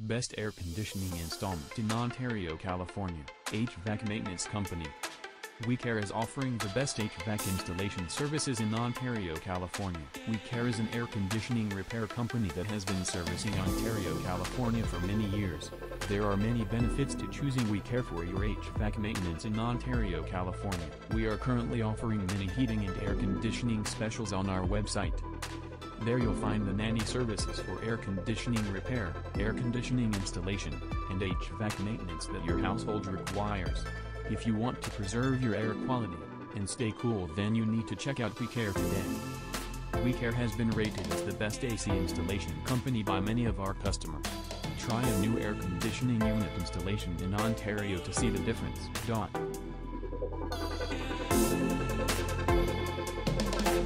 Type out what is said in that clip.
Best air conditioning installment in Ontario, California, HVAC maintenance company. WeCare is offering the best HVAC installation services in Ontario, California. WeCare is an air conditioning repair company that has been servicing Ontario, California for many years. There are many benefits to choosing WeCare for your HVAC maintenance in Ontario, California. We are currently offering many heating and air conditioning specials on our website. There you'll find the nanny services for air conditioning repair, air conditioning installation, and HVAC maintenance that your household requires. If you want to preserve your air quality and stay cool, then you need to check out WeCare today. WeCare has been rated as the best AC installation company by many of our customers. Try a new air conditioning unit installation in Ontario to see the difference.